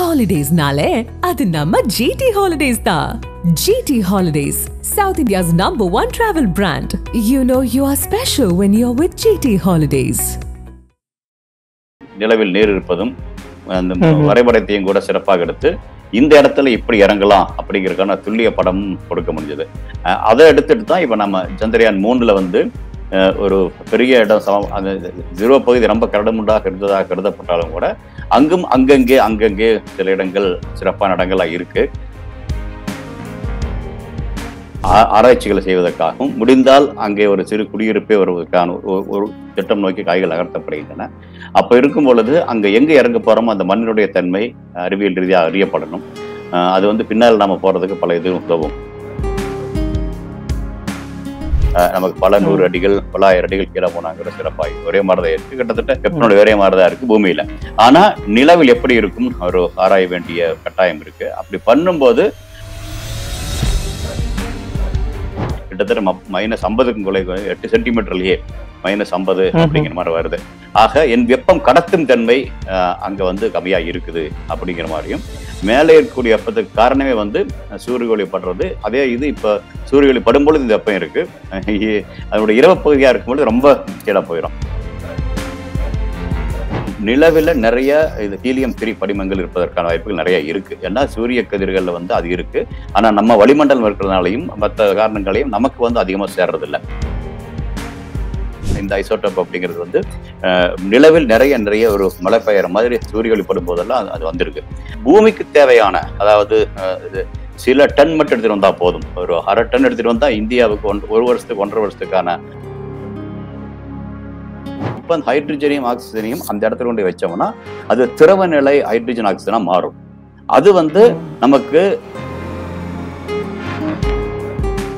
Holidays naale adu namma GT Holidays tha. GT Holidays, South India's #1 travel brand. You know you are special when you're with GT Holidays. நிலவில் நீர் இருப்பதும் அந்த வரைபடத்தையும் கூட சிறப்பாக எடுத்து இந்த இடத்துல இப்படி இறங்கலாம் அப்படிங்கறதுக்கான துல்லிய படம் கொடுக்க முடிஞ்சது. அதை எடுத்துட்டு தான் இப்போ நம்ம சந்திரயான் 3ல வந்து ஒரு பெரிய இடம் அந்த ஜீரோ பகுதி ரொம்ப கரடுமுரடாக இருந்ததாக கருதப்பட்டாலும் கூட அங்கும் அங்கங்கே சில இடங்கள் சிறப்பான இடங்களாக இருக்கு. ஆராய்ச்சிகளை செய்வதற்காகவும் முடிந்தால் அங்கே ஒரு சிறு குடியிருப்பே வருவதற்கான ஒரு திட்டம் நோக்கி காய்கள் அகர்த்தப்படுகின்றன. அப்போ இருக்கும் பொழுது அங்கே எங்கே இறங்க போகிறோமோ அந்த மண்ணினுடைய தன்மை அறிவியல் ரீதியாக அறியப்படணும். அது வந்து பின்னால் நாம் போகிறதுக்கு பல இது உதவும். நமக்கு பல 100 அடிகள் 900 அடிகள் கீழே போனாங்கிற சிறப்பாக ஒரே மாதிரிதான் இருக்குது. கிட்டத்தட்ட வெப்பனுடைய ஒரே மாதிரிதான் இருக்குது பூமியில். ஆனால் நிலவில் எப்படி இருக்கும் ஒரு ஆராய வேண்டிய கட்டாயம் இருக்குது. அப்படி பண்ணும்போது கிட்டத்தட்ட -50க்கும் குறைவு 8 சென்டிமீட்டர்லயே -50 அப்படிங்கிற மாதிரி வருது. ஆக என் வெப்பம் கடத்தும் தன்மை அங்கே வந்து கம்மியாக இருக்குது அப்படிங்கிற மாதிரியும் மேலே இருக்கக்கூடிய வெப்பத்துக்கு காரணமே வந்து சூரிய ஒளி படுறது. அதே இது இப்போ சூரிய ஒளி படும்பொழுது இந்த வெப்பம் இருக்குது, அதனுடைய இரவு பகுதியாக இருக்கும்பொழுது ரொம்ப கீழே போயிடும். நிலவில் நிறைய இது ஹீலியம்-3 படிமங்கள் இருப்பதற்கான வாய்ப்புகள் நிறைய இருக்குது. ஏன்னா சூரிய கதிர்களில் வந்து அது இருக்குது. ஆனால் நம்ம வளிமண்டலம் இருக்கிறதுனாலையும் மற்ற காரணங்களையும் நமக்கு வந்து அதிகமாக சேர்றதில்லை. இந்த ஐசோட்டோப் அப்படிங்கிறது வந்து நிலவில் நிறைய ஒரு மழை பெய்கிற மாதிரி சூரிய ஒளிப்படும் போதெல்லாம் அது வந்திருக்கு. பூமிக்கு தேவையான அதாவது சில டன் மட்டும் எடுத்துகிட்டு வந்தால் போதும், ஒரு 1/2 டன் எடுத்துகிட்டு வந்தால் இந்தியாவுக்கு ஒரு வருஷத்துக்கு 1.5 வருஷத்துக்கான இப்போ ஹைட்ரஜனையும் ஆக்சிஜனையும் அந்த இடத்துல கொண்டு வச்சோம்னா அது திரவ நிலை ஹைட்ரஜன் ஆக்சிஜனா மாறும். அது வந்து நமக்கு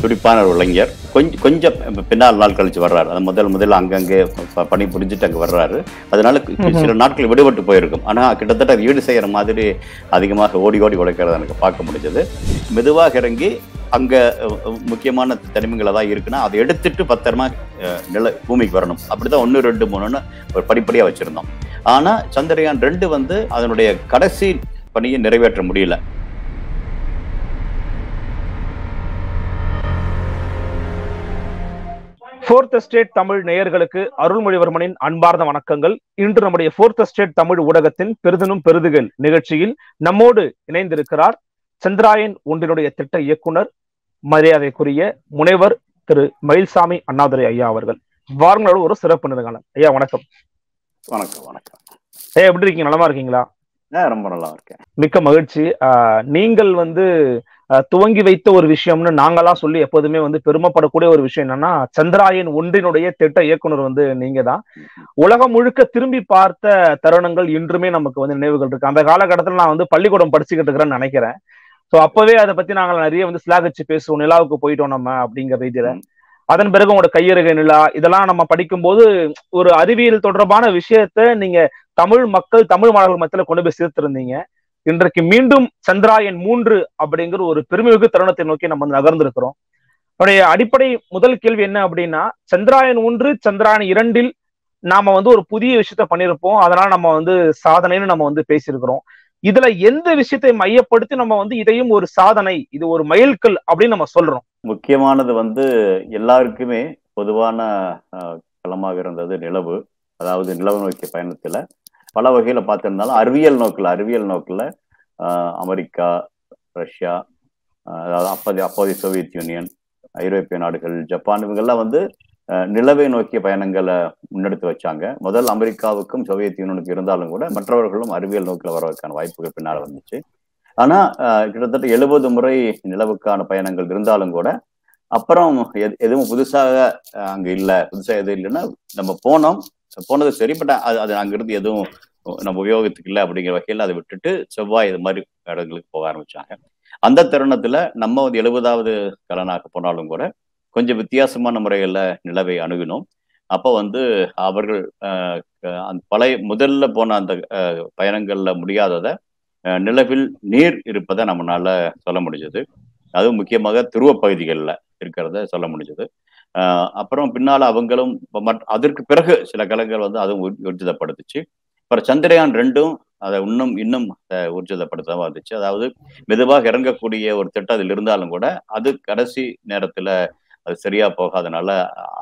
துடிப்பான ஒரு இளைஞர் கொஞ்சம் பின்னால் நாள் கழிச்சு வர்றாரு. அது முதல்ல அங்கங்கே பணி புரிஞ்சுட்டு அங்கே வர்றாரு. அதனால சில நாட்கள் விடுபட்டு போயிருக்கும். ஆனால் கிட்டத்தட்ட ஈடு செய்கிற மாதிரி அதிகமாக ஓடி உழைக்கிறத எனக்கு பார்க்க முடிஞ்சது. மெதுவாக இறங்கி அங்கே முக்கியமான தனிமங்கள் தான் இருக்குன்னா அதை எடுத்துட்டு பத்திரமா பூமிக்கு வரணும். அப்படிதான் 1, 2, 3ன்னு ஒரு படிப்படியாக வச்சுருந்தோம். ஆனால் சந்திரயான் 2 வந்து அதனுடைய கடைசி பணியை நிறைவேற்ற முடியல. Fourth Estate தமிழ் நேயர்களுக்கு அருள்மொழிவர்மனின் அன்பார்ந்த வணக்கங்கள். இன்று நம்முடைய 4th Estate தமிழ் ஊடகத்தின் பெரிதனும் பெரிதுகள் நிகழ்ச்சியில் நம்மோடு இணைந்திருக்கிறார் சந்திரயான் 1 திட்ட இயக்குனர் மரியாதைக்குரிய முனைவர் திரு மயில்சாமி அண்ணாதுரை ஐயா அவர்கள். வாரங்களோட ஒரு சிறப்பு நிகழ்ச்சி. ஐயா வணக்கம். வணக்கம். ஐயா எப்படி இருக்கீங்க? நலமா இருக்கீங்களா? ரொம்ப நல்லா இருக்கேன். மிக்க மகிழ்ச்சி. நீங்கள் வந்து துவங்கி வைத்த ஒரு விஷயம்னு நாங்களாம் சொல்லி எப்போதுமே வந்து பெருமைப்படக்கூடிய ஒரு விஷயம் என்னன்னா சந்திரயான் 1 திட்ட இயக்குனர் வந்து நீங்க தான். உலகம் முழுக்க திரும்பி பார்த்த தருணங்கள் இன்றுமே நமக்கு வந்து நினைவுகள் இருக்கு. அந்த காலகட்டத்தில் நான் வந்து பள்ளிக்கூடம் படிச்சுக்கிட்டு இருக்கிறேன்னு நினைக்கிறேன். ஸோ அப்பவே அதை பத்தி நாங்கள் நிறைய வந்து ஸ்லாகச்சு பேசுவோம், நிலாவுக்கு போயிட்டோம் நம்ம அப்படிங்கிற ரீதியில. அதன் பிறகு உங்களோட கையறுகை நிலா இதெல்லாம் நம்ம படிக்கும்போது ஒரு அறிவியல் தொடர்பான விஷயத்த நீங்க தமிழ் மாணவர்கள் மத்தியில கொண்டு போய் சேர்த்திருந்தீங்க. இன்றைக்கு மீண்டும் சந்திரயான் 3 அப்படிங்கிற ஒரு பெருமைமிகு தருணத்தை நோக்கி நம்ம நகர்ந்திருக்கிறோம். அவருடைய அடிப்படை முதல் கேள்வி என்ன அப்படின்னா சந்திரயான் 1 சந்திரயான் 2ல் நாம வந்து ஒரு புதிய விஷயத்த பண்ணியிருப்போம். அதனால நம்ம வந்து சாதனைன்னு நம்ம வந்து பேசியிருக்கிறோம். இதுல எந்த விஷயத்தை மையப்படுத்தி நம்ம வந்து இதையும் ஒரு சாதனை, இது ஒரு மைல்கல் அப்படின்னு நம்ம சொல்றோம்? முக்கியமானது வந்து எல்லாருக்குமே பொதுவான களமாக இருந்தது நிலவு. அதாவது நிலவு நோக்கிய பயணத்துல பல வகையில பார்த்திருந்தாலும் அறிவியல் நோக்கில் அமெரிக்கா, ரஷ்யா, அதாவது அப்போதைய சோவியத் யூனியன், ஐரோப்பிய நாடுகள், ஜப்பான் இவங்கெல்லாம் வந்து நிலவை நோக்கிய பயணங்களை முன்னெடுத்து வச்சாங்க. முதல் அமெரிக்காவுக்கும் சோவியத் யூனியனுக்கு இருந்தாலும் கூட மற்றவர்களும் அறிவியல் நோக்கில் வர்றதுக்கான வாய்ப்புகள் பின்னால் வந்துச்சு. ஆனா கிட்டத்தட்ட 70 முறை நிலவுக்கான பயணங்கள் இருந்தாலும் கூட அப்புறம் எதுவும் புதுசாக அங்க இல்லை. புதுசாக எதுவும் இல்லைன்னா நம்ம போனது சரி, பட் அது அங்கிருந்து எதுவும் நம்ம உபயோகத்துக்கு இல்லை அப்படிங்கிற வகையில் அதை விட்டுட்டு செவ்வாய் இது மாதிரி இடங்களுக்கு போக ஆரம்பிச்சாங்க. அந்த தருணத்துல நம்ம 70வது கலனாக போனாலும் கூட கொஞ்சம் வித்தியாசமான முறைகள்ல நிலவை அணுகினோம். அப்போ வந்து அவர்கள் முதல்ல போன அந்த பயணங்கள்ல முடியாததை நிலவில் நீர் இருப்பதை நம்மளால சொல்ல முடிஞ்சது. அதுவும் முக்கியமாக துருவ பகுதிகளில் இருக்கிறத சொல்ல முடிஞ்சது. அப்புறம் பின்னால் அவங்களும் அதற்கு பிறகு சில கலங்கள் வந்து அதுவும் ஊர்ஜிதப்படுத்துச்சு. அப்புறம் சந்திரயான் 2 அதை இன்னும் ஊர்ஜிதப்படுத்தவா இருந்துச்சு. அதாவது மெதுவாக இறங்கக்கூடிய ஒரு திட்டம் அதில் இருந்தாலும் கூட அது கடைசி நேரத்துல அது சரியா போகாதனால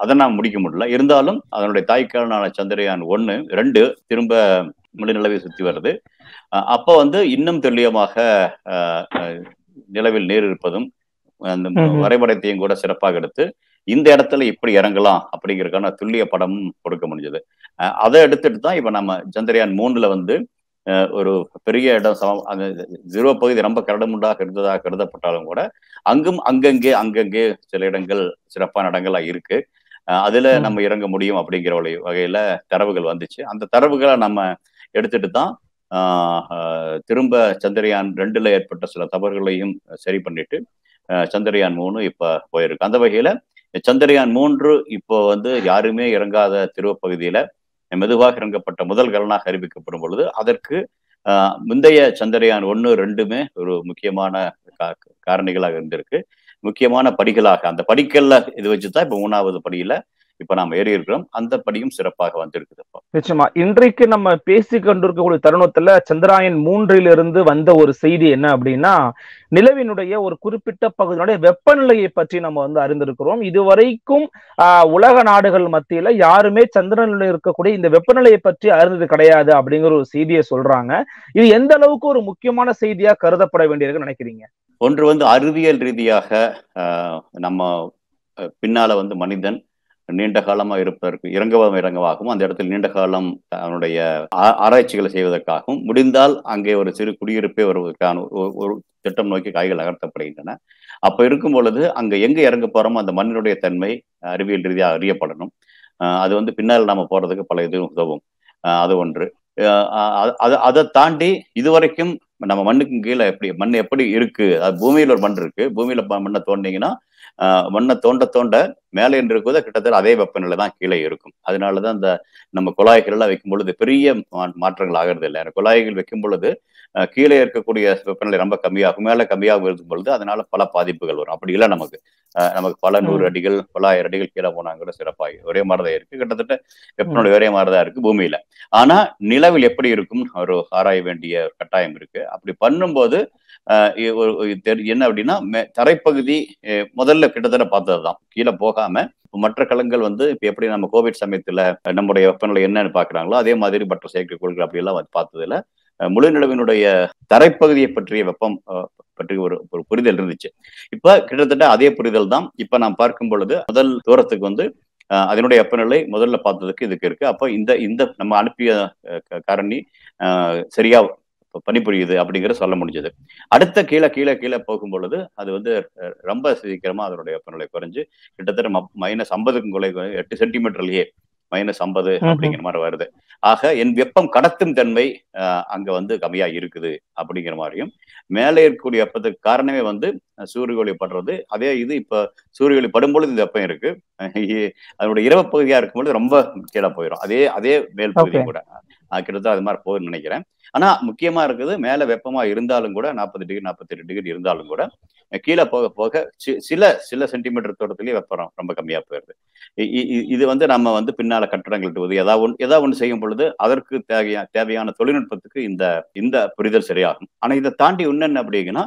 அதை நான் முடிக்க முடியல. இருந்தாலும் அதனுடைய தாய்க்காரனான சந்திரயான் 1, 2 திரும்ப நிலவை சுற்றி வருது. அப்போ வந்து இன்னும் துல்லியமாக நிலவில் நீர் இருப்பதும் அந்த வரைபடத்தையும் கூட சிறப்பாக எடுத்து இந்த இடத்துல இப்படி இறங்கலாம் அப்படிங்கிறதுக்கான துல்லிய படமும் கொடுக்க முடிஞ்சது. அதை எடுத்துட்டு தான் இப்ப நம்ம சந்திரயான் 3ல வந்து ஒரு பெரிய இடம் அந்த ஜீரோ பகுதி ரொம்ப கரடுமுண்டாக இருந்ததாக கருதப்பட்டாலும் கூட அங்கும் அங்கங்கே சில இடங்கள் சிறப்பான இடங்களா இருக்கு. அதுல நம்ம இறங்க முடியும் அப்படிங்கிற வகையில தரவுகள் வந்துச்சு. அந்த தரவுகளை நம்ம எடுத்துட்டு தான் திரும்ப சந்திரயான் 2ல ஏற்பட்ட சில தவறுகளையும் சரி பண்ணிட்டு சந்திரயான் 3 இப்ப போயிருக்கு. அந்த வகையில சந்திரயான் 3 இப்போ வந்து யாருமே இறங்காத திருவப்பகுதியில மெதுவாக இறங்கப்பட்ட முதல் கலனாக அறிவிக்கப்படும் பொழுது அதற்கு முந்தைய சந்திரயான் 1, 2 ஒரு முக்கியமான காரணிகளாக இருந்திருக்கு, முக்கியமான படிகளாக. அந்த படிக்கல்ல இது வச்சுதான் இப்ப 3வது படியில இப்ப நாம ஏறி இருக்கிறோம். அந்த படியும் சிறப்பாக வந்திருக்குதுப்பா. நிச்சயமா இன்றைக்கு நம்ம பேசி கொண்டிருக்கக்கூடிய தருணத்துல சந்திரயான் 3லிருந்து வந்த ஒரு செய்தி என்ன அப்படின்னா, நிலவினுடைய ஒரு குறிப்பிட்ட பகுதியினுடைய வெப்பநிலையை பற்றி நம்ம வந்து அறிந்திருக்கிறோம். இதுவரைக்கும் உலக நாடுகள் மத்தியில யாருமே சந்திரனில் இருக்கக்கூடிய இந்த வெப்பநிலையை பற்றி அறிந்தது கிடையாது அப்படிங்கிற ஒரு செய்தியை சொல்றாங்க. இது எந்த அளவுக்கு ஒரு முக்கியமான செய்தியா கருதப்பட வேண்டியிருக்குன்னு நினைக்கிறீங்க? ஒன்று வந்து அறிவியல் ரீதியாக நம்ம பின்னால வந்து மனிதன் நீண்ட காலமாக இருப்பதற்கு இறங்கவும் அந்த இடத்தில் நீண்ட காலம் அவனுடைய ஆராய்ச்சிகளை செய்வதற்காகவும் முடிந்தால் அங்கே ஒரு சிறு குடியிருப்பே வருவதற்கான ஒரு திட்டம் நோக்கி காய்கள் நகர்த்தப்படுகின்றன. அப்போ இருக்கும் பொழுது அங்கே எங்கே இறங்க போறோமோ அந்த மண்ணினுடைய தன்மை அறிவியல் ரீதியாக அறியப்படணும். அது வந்து பின்னால் நாம போறதுக்கு பல இது உதவும். அது ஒன்று. அதை தாண்டி இதுவரைக்கும் நம்ம மண்ணுக்கு கீழே மண் எப்படி இருக்கு, அது பூமியில் ஒரு மண் இருக்கு. பூமியில மண்ணை தோண்டிங்கன்னா மண்ணை தோண்ட மேலே இருக்கும்போது கிட்டத்தட்ட அதே வெப்பநிலை தான் கீழே இருக்கும். அதனாலதான் இந்த நம்ம குழாய்கள்லாம் வைக்கும் பொழுது பெரிய மாற்றங்கள் ஆகிறது இல்லை. குழாய்கள் வைக்கும் பொழுது கீழே இருக்கக்கூடிய வெப்பநிலை ரொம்ப கம்மியாகும், மேலே கம்மியாகவும் இருக்கும் பொழுது அதனால பல பாதிப்புகள் வரும். அப்படி இல்லை நமக்கு பல 100 அடிகள் பல 1000 அடிகள் கீழே போனாங்கிற சிறப்பாகி ஒரே மாதிரிதான் இருக்கு. கிட்டத்தட்ட வெப்பநிலை ஒரே மாதிரிதான் இருக்கு பூமியில. ஆனா நிலவில் எப்படி இருக்கும்னு ஒரு ஆராய வேண்டிய ஒரு கட்டாயம் இருக்கு. அப்படி பண்ணும்போது என்ன அப்படின்னா, தரைப்பகுதி முதல்ல கிட்டத்தட்ட பார்த்ததுதான் கீழே போகாம மற்ற கலங்கள் வந்து இப்ப எப்படி நம்ம கோவிட் சமயத்துல நம்முடைய வெப்பநிலை என்னன்னு பாக்குறாங்களோ அதே மாதிரி மற்ற செயற்கைக்கோள்கள் அப்படி எல்லாம் பார்த்ததுல முழு நிலவினுடைய தரைப்பகுதியை பற்றிய வெப்பம் பற்றி ஒரு புரிதல் இருந்துச்சு. இப்ப கிட்டத்தட்ட அதே புரிதல் தான் இப்ப நாம் பார்க்கும் பொழுது முதல் தூரத்துக்கு வந்து அதனுடைய வெப்பநிலை முதல்ல பார்த்ததுக்கு இதுக்கு இருக்கு. அப்போ இந்த நம்ம அனுப்பிய காரணி சரியா பணிபுரியுது அப்படிங்கிறத சொல்ல முடிஞ்சது. அடுத்த கீழே போகும் பொழுது அது வந்து ரொம்ப சீக்கிரமா அதனுடைய வெப்பநிலை குறைஞ்சு கிட்டத்தட்ட -50க்கும் குறைய 8 சென்டிமீட்டர்லயே -50 அப்படிங்கிற மாதிரி வருது. ஆக என் வெப்பம் கடத்தும் தன்மை அங்க வந்து கம்மியா இருக்குது அப்படிங்கிற மாதிரியும் மேலே இருக்கக்கூடிய வெப்பத்துக்கு காரணமே வந்து சூரிய ஒளி படுறது. அதே இது இப்ப சூரிய ஒளி படும்பொழுது இந்த வெப்பம் இருக்கு, அதனுடைய இரவு பகுதியா இருக்கும்பொழுது ரொம்ப கீழே போயிடும். அதே மேல் பகுதியும் கூட கிட்டத்தட்ட அது மாதிரி போகுதுன்னு நினைக்கிறேன். ஆனா முக்கியமா இருக்குது மேல வெப்பமா இருந்தாலும் கூட 40 டிகிரி 48 டிகிரி இருந்தாலும் கூட கீழே போக போக சில சென்டிமீட்டர் தூரத்துலயே வெப்பம் ரொம்ப கம்மியா போயிருது. இது வந்து நம்ம வந்து பின்னால கட்டடங்களுக்கு உதவி ஏதாவது ஒன்று செய்யும் பொழுது அதற்கு தேவையான தொழில்நுட்பத்துக்கு இந்த புரிதல் சரியாகும். ஆனா இதை தாண்டி இன்னும் அப்படிங்கன்னா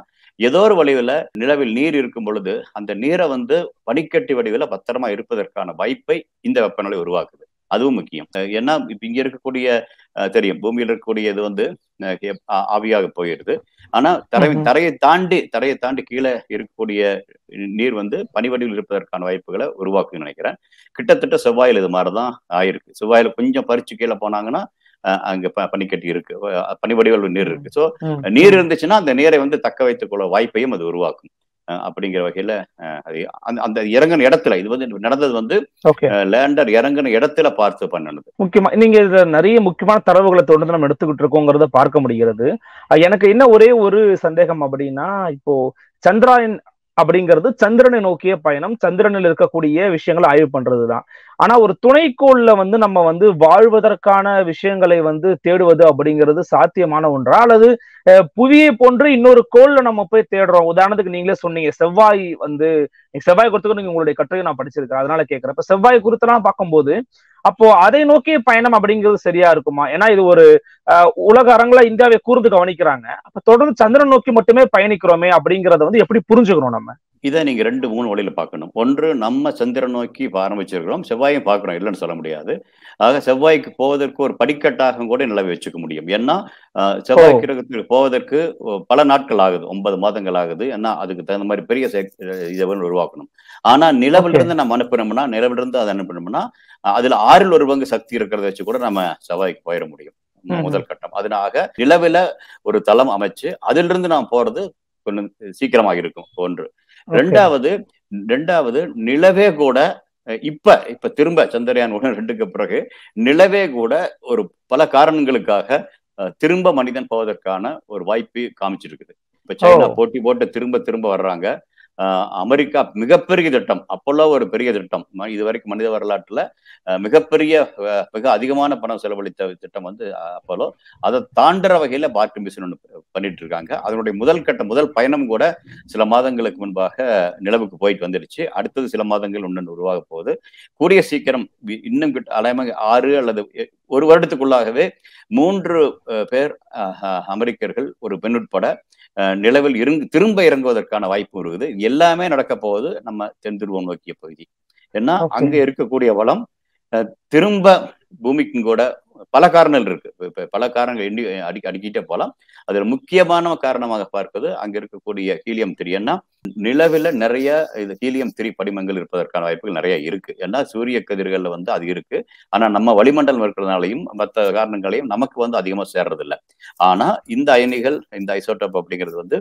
ஏதோ ஒரு வடிவில் நிலவில் நீர் இருக்கும் பொழுது அந்த நீரை வந்து பனிக்கட்டி வடிவில் பத்திரமா இருப்பதற்கான வாய்ப்பை இந்த வெப்பநிலை உருவாக்குது. அதுவும் முக்கியம். ஏன்னா இப்ப இங்க இருக்கக்கூடிய தெரியும் பூமியில் இருக்கக்கூடிய இது வந்து ஆவியாக போயிடுது. ஆனா தரையை தாண்டி கீழே இருக்கக்கூடிய நீர் வந்து பனிவடிவில் இருப்பதற்கான வாய்ப்புகளை உருவாக்குன்னு நினைக்கிறேன். கிட்டத்தட்ட செவ்வாயில் இது மாதிரிதான் ஆயிருக்கு. செவ்வாயில கொஞ்சம் பறிச்சு கீழே போனாங்கன்னா அங்க பனிக்கட்டி இருக்கு, பனிவடிவில் நீர் இருக்கு. சோ நீர் இருந்துச்சுன்னா அந்த நீரை வந்து தக்க வைத்துக் கொள்ள வாய்ப்பையும் அது உருவாக்கும் அப்படிங்கிற வகையில அந்த இறங்கின இடத்துல இது வந்து நடந்தது வந்து லேண்டர் இறங்கின இடத்துல பார்த்து பண்ணது முக்கியமா. நீங்க இதுல நிறைய முக்கியமான தரவுகளை தொடர்ந்து நம்ம எடுத்துக்கிட்டு இருக்கோங்கிறத பார்க்க முடிகிறது. எனக்கு என்ன ஒரே ஒரு சந்தேகம் அப்படின்னா, இப்போ சந்திரயான் அப்படிங்கிறது சந்திரனை நோக்கிய பயணம், சந்திரனில் இருக்கக்கூடிய விஷயங்களை ஆய்வு பண்றதுதான். ஆனா ஒரு துணைக்கோள்ல வந்து நம்ம வந்து வாழ்வதற்கான விஷயங்களை வந்து தேடுவது அப்படிங்கிறது சாத்தியமான ஒன்றா, அல்லது புவியை போன்று இன்னொரு கோள்ல நம்ம போய் தேடுறோம்? உதாரணத்துக்கு நீங்களே சொன்னீங்க செவ்வாய் வந்து, செவ்வாய் குறித்து நீங்க உங்களுடைய கட்டுரையை நான் படிச்சிருக்கேன், அதனால கேட்கிறேன். இப்ப செவ்வாய் குறித்தெல்லாம் பார்க்கும்போது அப்போ அதை நோக்கிய பயணம் அப்படிங்கிறது சரியா இருக்குமா? ஏன்னா இது ஒரு உலக அரங்குல இந்தியாவை கூர்ந்து கவனிக்கிறாங்க. அப்ப தொடர்ந்து சந்திரன் நோக்கி மட்டுமே பயணிக்கிறோமே அப்படிங்கறத வந்து எப்படி புரிஞ்சுக்கிறோம் நம்ம? இதை நீங்க 2-3 வழியில பார்க்கணும். ஒன்று, நம்ம சந்திரன் நோக்கி ஆரம்பிச்சிருக்கிறோம், செவ்வாயும் பார்க்கிறோம், இல்லைன்னு சொல்ல முடியாது. ஆக செவ்வாய்க்கு போவதற்கு ஒரு படிக்கட்டாக கூட நிலவை வச்சுக்க முடியும். ஏன்னா செவ்வாய் கிரகத்துக்கு போவதற்கு பல நாட்கள் ஆகுது, 9 மாதங்கள் ஆகுது. ஏன்னா அதுக்கு தகுந்த மாதிரி பெரிய இதைவன் உருவாக்கணும். ஆனா நிலவிலிருந்து நம்ம அனுப்பினோம்னா, நிலவிலிருந்து அதை அனுப்பினோம்னா அதுல 1/6 சக்தி இருக்கிறத வச்சு கூட நம்ம செவ்வாய்க்கு போயிட முடியும், முதல் கட்டம். அதனாக நிலவில ஒரு தளம் அமைச்சு அதிலிருந்து நாம் போறது கொஞ்சம் சீக்கிரமாக இருக்கும். ஒன்று. ரெண்டாவது நிலவே கூட இப்ப திரும்ப சந்திரயான் 1-2க்கு பிறகு நிலவே கூட ஒரு பல காரணங்களுக்காக திரும்ப மனிதன் போவதற்கான ஒரு வாய்ப்பு காமிச்சிருக்குது. இப்ப சைனா போட்டி போட்டு திரும்ப வர்றாங்க. அமெரிக்கா மிகப்பெரிய திட்டம், அப்போல்லோ ஒரு பெரிய திட்டம், இது வரைக்கும் மனித வரலாற்றுல மிக அதிகமான பணம் செலவழித்த திட்டம் வந்து அப்போல்லோ. அதை தாண்டற வகையில பார்க்க மிஷன் ஒன்று பண்ணிட்டு இருக்காங்க. அதனுடைய முதல் பயணம் கூட சில மாதங்களுக்கு முன்பாக நிலவுக்கு போயிட்டு வந்துருச்சு. அடுத்தது சில மாதங்கள் ஒன்று உருவாக போகுது. கூடிய சீக்கிரம் இன்னும் அலையமாக 6 அல்லது 1 வருடத்துக்குள்ளாகவே 3 பேர் அமெரிக்கர்கள் ஒரு பெண் உட்பட நிலவில் திரும்ப இறங்குவதற்கான வாய்ப்பு இருக்குது. எல்லாமே நடக்க போவது நம்ம தென் துருவம் நோக்கிய பகுதி. ஏன்னா அங்க இருக்கக்கூடிய வளம் திரும்ப பூமிக்கு கூட பல காரணங்கள் இருக்கு, பல காரணங்கள் அடிக்கிட்டே போகலாம். அதுல முக்கியமான காரணமாக பார்ப்பது அங்க இருக்கக்கூடிய ஹீலியம்-3. ஏன்னா நிலவில நிறைய இது ஹீலியம்-3 படிமங்கள் இருப்பதற்கான வாய்ப்புகள் நிறைய இருக்கு. ஏன்னா சூரிய கதிர்கள்ல வந்து அது இருக்கு. ஆனா நம்ம வளிமண்டலம் இருக்கிறதுனாலையும் மற்ற காரணங்களையும் நமக்கு வந்து அதிகமா சேர்றது இல்லை. ஆனா இந்த அயனிகள், இந்த ஐசோட்டோப் அப்படிங்கிறது வந்து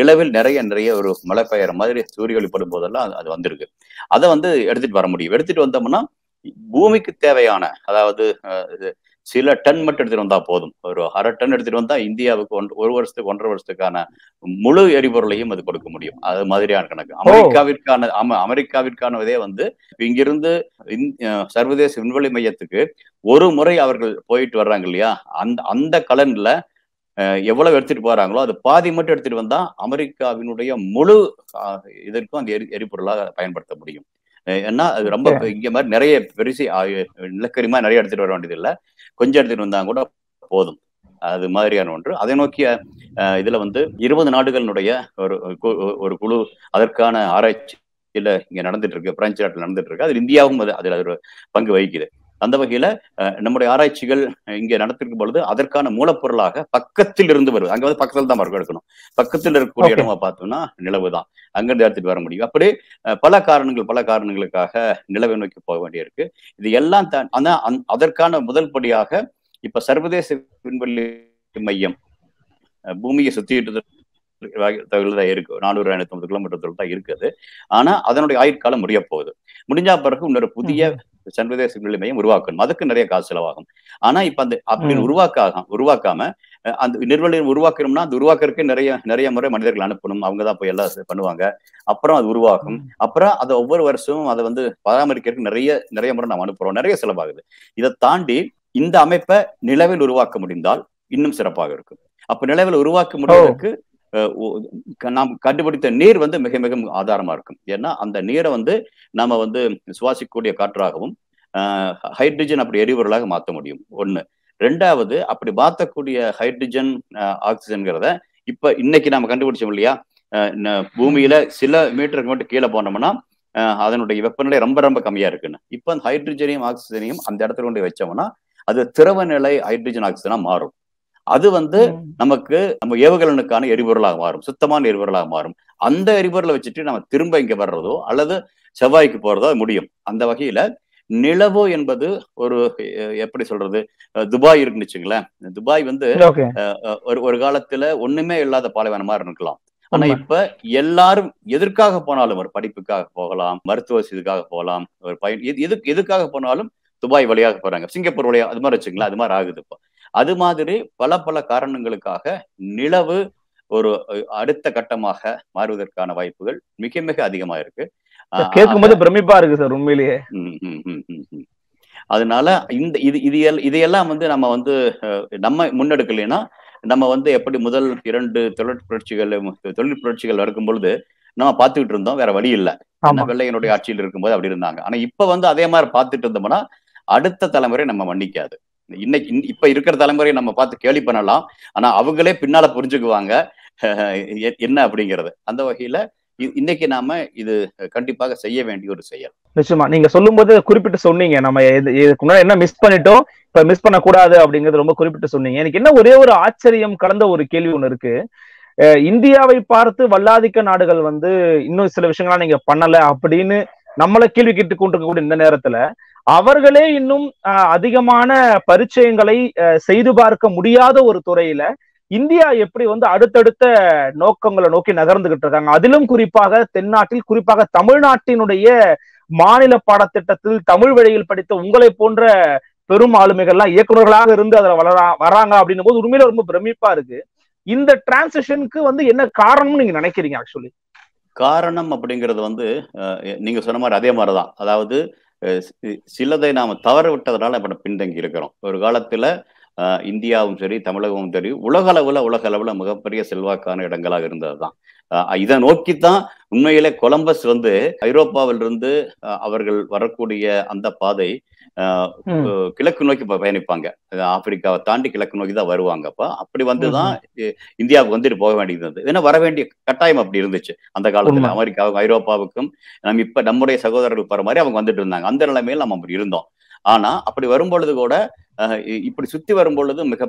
நிலவில் நிறைய ஒரு மழை பெய்யற மாதிரி சூரிய ஒளிப்படும் போதெல்லாம் அது வந்திருக்கு. அதை வந்து எடுத்துட்டு வர முடியும். எடுத்துட்டு வந்தோம்னா பூமிக்கு தேவையான, அதாவது சில டன் மட்டும் எடுத்துட்டு வந்தா போதும், ஒரு அரை டன் எடுத்துட்டு வந்தா இந்தியாவுக்கு 1-1.5 வருஷத்துக்கான முழு எரிபொருளையும் அது கொடுக்க முடியும். அது மாதிரியான கணக்கு. அமெரிக்காவிற்கான இதே வந்து இங்கிருந்து சர்வதேச விண்வெளி மையத்துக்கு ஒரு முறை அவர்கள் போயிட்டு வர்றாங்க இல்லையா, அந்த கலன்ல எவ்வளவு எடுத்துட்டு போறாங்களோ அது பாதி மட்டும் எடுத்துட்டு வந்தா அமெரிக்காவினுடைய முழு இதற்கும் அந்த எரிபொருளாக பயன்படுத்த முடியும். ஏன்னா அது ரொம்ப இங்க மாதிரி நிறைய பெருசி நிலக்கரிமா நிறைய எடுத்துட்டு வர வேண்டியது இல்லை, கொஞ்சம் எடுத்துட்டு வந்தாங்க கூட போதும். அது மாதிரியான ஒன்று. அதை நோக்கிய இதுல வந்து 20 நாடுகளினுடைய ஒரு குழு அதற்கான ஆராய்ச்சியில இங்க நடந்துட்டு இருக்கு, பிரான்ஸ் நாட்டில் நடந்துட்டு இருக்கு. அது இந்தியாவும் அதுல ஒரு பங்கு வகிக்குது. அந்த வகையில நம்முடைய ஆராய்ச்சிகள் இங்க நடத்திருக்கும் பொழுது அதற்கான மூலப்பொருளாக பக்கத்தில் இருந்து வருது. அங்க வந்து பக்கத்துல தான் மறுக்க எடுக்கணும். பக்கத்தில் இருக்கக்கூடிய இடமா பார்த்தோம்னா நிலவுதான், அங்கிருந்து எடுத்துட்டு வர முடியும். அப்படி பல காரணங்களுக்காக நிலவை நோக்கி போக வேண்டியிருக்கு. இது எல்லாம் தான். ஆனா அதற்கான முதல் படியாக இப்ப சர்வதேச விண்வெளி மையம் பூமியை சுத்திட்டு தான் இருக்கு, 450 கிலோமீட்டர் தான் இருக்குது. ஆனா அதனுடைய ஆயுட்காலம் முடிய போகுது. முடிஞ்சா பிறகு இன்னொரு புதிய சர்வதேச விண்வெளி மையம் உருவாக்கணும். அதுக்கு நிறைய காசு செலவாகும். ஆனா இப்ப அந்த அப்படின்னு உருவாக்காம அந்த நிர்வலையும் உருவாக்கணும்னா அது உருவாக்குறதுக்கு நிறைய முறை மனிதர்கள் அனுப்பணும். அவங்கதான் போய் எல்லாம் பண்ணுவாங்க. அப்புறம் அது உருவாகும். அப்புறம் அதை ஒவ்வொரு வருஷமும் அதை வந்து பராமரிக்கிறதுக்கு நிறைய முறை நம்ம அனுப்புறோம், நிறைய செலவாகுது. இதை தாண்டி இந்த அமைப்பை நிலவில் உருவாக்க முடிந்தால் இன்னும் சிறப்பாக இருக்கும். அப்ப நிலவில் உருவாக்க முடிவதற்கு நாம் கண்டுபிடித்த நீர் வந்து மிக மிக ஆதாரமா இருக்கும். ஏன்னா அந்த நீரை வந்து நம்ம வந்து சுவாசிக்கக்கூடிய காற்றாகவும் ஹைட்ரஜன் அப்படி எரிபொருளாக மாற்ற முடியும். 1. 2வது, அப்படி மாற்றக்கூடிய ஹைட்ரஜன் ஆக்சிஜன்கிறத இப்ப இன்னைக்கு நாம கண்டுபிடிச்சோம் இல்லையா, பூமியில சில மீட்டருக்கு மட்டும் கீழே போனோம்னா அதனுடைய வெப்பநிலை ரொம்ப ரொம்ப கம்மியா இருக்குன்னு. இப்ப அந்த ஹைட்ரஜனையும் ஆக்சிஜனையும் அந்த இடத்துல கொண்டு வச்சோம்னா அது திரவ நிலை ஹைட்ரஜன் ஆக்சிஜனா மாறும். அது வந்து நமக்கு நம்ம ஏவுகலனுக்கான எரிபொருளாக மாறும், சுத்தமான எரிபொருளாக மாறும். அந்த எரிபொருளை வச்சுட்டு நம்ம திரும்ப இங்க வர்றதோ அல்லது செவ்வாய்க்கு போறதோ முடியும். அந்த வகையில நிலவு என்பது ஒரு எப்படி சொல்றது, துபாய் இருக்குன்னுச்சுங்களேன், துபாய் வந்து ஒரு காலத்துல ஒண்ணுமே இல்லாத பாலைவன மாதிரி இருக்கலாம். ஆனா இப்ப எல்லாரும் எதற்காக போனாலும், ஒரு படிப்புக்காக போகலாம், மருத்துவ வசதிக்காக போகலாம், ஒரு எதுக்காக போனாலும் துபாய் வழியாக போறாங்க, சிங்கப்பூர் வழியாக, அது மாதிரி வச்சுங்களா, அது மாதிரி ஆகுது. இப்போ அது மாதிரி பல காரணங்களுக்காக நிலவு ஒரு அடுத்த கட்டமாக மாறுவதற்கான வாய்ப்புகள் மிக மிக அதிகமா இருக்கு. கேட்கும்போது பிரமிப்பா இருக்கு சார் உண்மையிலேயே. அதனால இந்த இதையெல்லாம் நம்ம முன்னெடுக்கலைன்னா நம்ம எப்படி முதல் 2 தொழில் புரட்சிகள் நடக்கும் பொழுது நம்ம பார்த்துக்கிட்டு இருந்தோம், வேற வழி இல்லை. வெள்ளையனுடைய ஆட்சியில் இருக்கும்போது அப்படி இருந்தாங்க. ஆனா இப்ப அதே மாதிரி பார்த்துட்டு இருந்தோம்னா அடுத்த தலைமுறை நம்ம மன்னிக்காது. இன்னைக்கு இப்ப இருக்கிற தலைமுறையை நம்ம பார்த்து கேலி பண்ணலாம், ஆனா அவங்களே பின்னால புரிஞ்சுக்குவாங்க என்ன அப்படிங்கிறது. அந்த வகையில இன்னைக்கு நாம இது கண்டிப்பாக செய்ய வேண்டிய ஒரு செயல். நிச்சயமா நீங்க சொல்லும் போது குறிப்பிட்டு சொன்னீங்க, நம்ம இதுக்கு முன்னாடி என்ன மிஸ் பண்ணிட்டோம், இப்ப மிஸ் பண்ண கூடாது அப்படிங்கறது ரொம்ப குறிப்பிட்டு சொன்னீங்க. எனக்கு என்ன ஒரே ஒரு ஆச்சரியம் கலந்த ஒரு கேள்வி ஒண்ணு இருக்கு. இந்தியாவை பார்த்து வல்லாதிக்க நாடுகள் இன்னும் சில விஷயங்கள்லாம் நீங்க பண்ணல அப்படின்னு நம்மள கேள்வி கேட்டு கொண்டிருக்கக்கூடிய இந்த நேரத்துல அவர்களே இன்னும் அதிகமான பரிச்சயங்களை செய்து பார்க்க முடியாத ஒரு துறையில இந்தியா எப்படி அடுத்தடுத்த நோக்கங்களை நோக்கி நகர்ந்துகிட்டு இருக்காங்க. அதிலும் குறிப்பாக தென்னாட்டில், குறிப்பாக தமிழ்நாட்டினுடைய மாநில பாடத்திட்டத்தில் தமிழ் வழியில் படித்த உங்களை போன்ற பெரும் ஆளுமைகள்லாம் இயக்குநர்களாக இருந்து அதுல வராங்க அப்படின்னும் போது உண்மையில ரொம்ப பிரமிப்பா இருக்கு. இந்த டிரான்சிஷனுக்கு என்ன காரணம்னு நீங்க நினைக்கிறீங்க? ஆக்சுவலி காரணம் அப்படிங்கிறது நீங்க சொன்ன மாதிரி அதே மாதிரிதான். அதாவது சிலதை நாம தவற விட்டதுனால இப்ப பின்தங்கி இருக்கிறோம். ஒரு காலத்துல இந்தியாவும் சரி தமிழகமும் சரி உலக அளவுல மிகப்பெரிய செல்வாக்கான இடங்களாக இருந்ததுதான். இதை நோக்கித்தான் உண்மையிலே கொலம்பஸ் ஐரோப்பாவிலிருந்து அவர்கள் வரக்கூடிய அந்த பாதை கிழக்கு நோக்கி பயணிப்பாங்க. ஆப்பிரிக்காவை தாண்டி கிழக்கு நோக்கி தான் வருவாங்க. அப்ப அப்படி வந்துதான் இந்தியாவுக்கு போக வேண்டியது. ஏன்னா வர வேண்டிய கட்டாயம் அப்படி இருந்துச்சு அந்த காலத்துல. அமெரிக்காவுக்கும் ஐரோப்பாவுக்கும் நம்ம இப்ப நம்முடைய சகோதரர்கள் வர மாதிரி அவங்க வந்துட்டு இருந்தாங்க. அந்த நிலைமையில நம்ம அப்படி இருந்தோம். ஆனா அப்படி வரும்பொழுது கூட இப்படி சுத்தி வரும்பொழுது மிக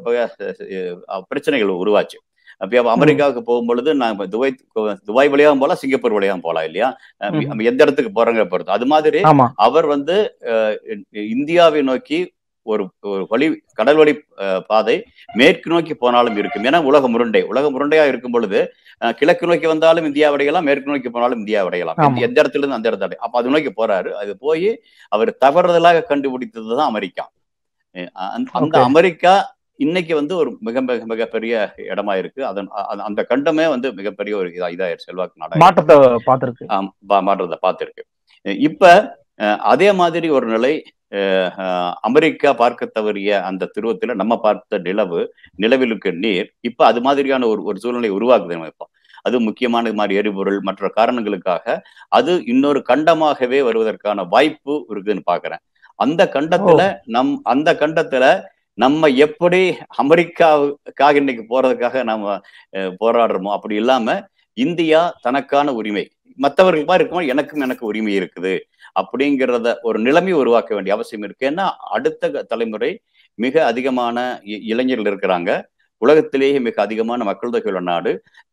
பிரச்சனைகள் உருவாச்சு. அப்ப அமெரிக்காவுக்கு போகும்பொழுது நான் துபாய் வழியாகவும் போகலாம், சிங்கப்பூர் வழியாகவும் போகலாம் இல்லையா, எந்த இடத்துக்கு போறாங்க பொறுத்து. அது மாதிரி அவர் இந்தியாவை நோக்கி ஒரு கடல் வழி பாதை மேற்கு நோக்கி போனாலும் இருக்கும். ஏன்னா உலக முருண்டையா இருக்கும் பொழுது கிழக்கு நோக்கி வந்தாலும் இந்தியா அடையலாம், மேற்கு நோக்கி போனாலும் இந்தியா அடையலாம். எந்த இடத்துல இருந்து அந்த இடத்துல அப்ப அது நோக்கி போறாரு. அது போய் அவர் தவறுதலாக கண்டுபிடித்ததுதான் அமெரிக்கா. அந்த அமெரிக்கா இன்னைக்கு ஒரு மிக மிக மிகப்பெரிய இடமா இருக்கு. அந்த கண்டமே மிகப்பெரிய ஒரு இதாயிரு செல்வாக்கு நாடா மாற்றத்தை பார்த்திருக்கு. இப்ப அதே மாதிரி ஒரு நிலை அமெரிக்கா பார்க்க தவறிய அந்த திருவத்துல நம்ம பார்த்த நிலவிலுக்கு நீர் இப்ப அது மாதிரியான ஒரு சூழ்நிலை உருவாக்குது. நம்ம இப்போ அது முக்கியமான மாதிரி எரிபொருள் மற்ற காரணங்களுக்காக அது இன்னொரு கண்டமாகவே வருவதற்கான வாய்ப்பு இருக்குதுன்னு பாக்குறேன். அந்த கண்டத்துல நம்ம எப்படி அமெரிக்காவுக்காக இன்னைக்கு போறதுக்காக நம்ம போராடுறோமோ அப்படி இல்லாம இந்தியா தனக்கான உரிமை மற்றவர்கள் மாதிரி இருக்கும்போது எனக்கு உரிமை இருக்குது அப்படிங்கிறத ஒரு நிலைமையை உருவாக்க வேண்டிய அவசியம் இருக்கு. ஏன்னா அடுத்த தலைமுறை மிக அதிகமான இளைஞர்கள் இருக்கிறாங்க. உலகத்திலேயே மிக அதிகமான மக்கள் தொகை உள்ள நாடு.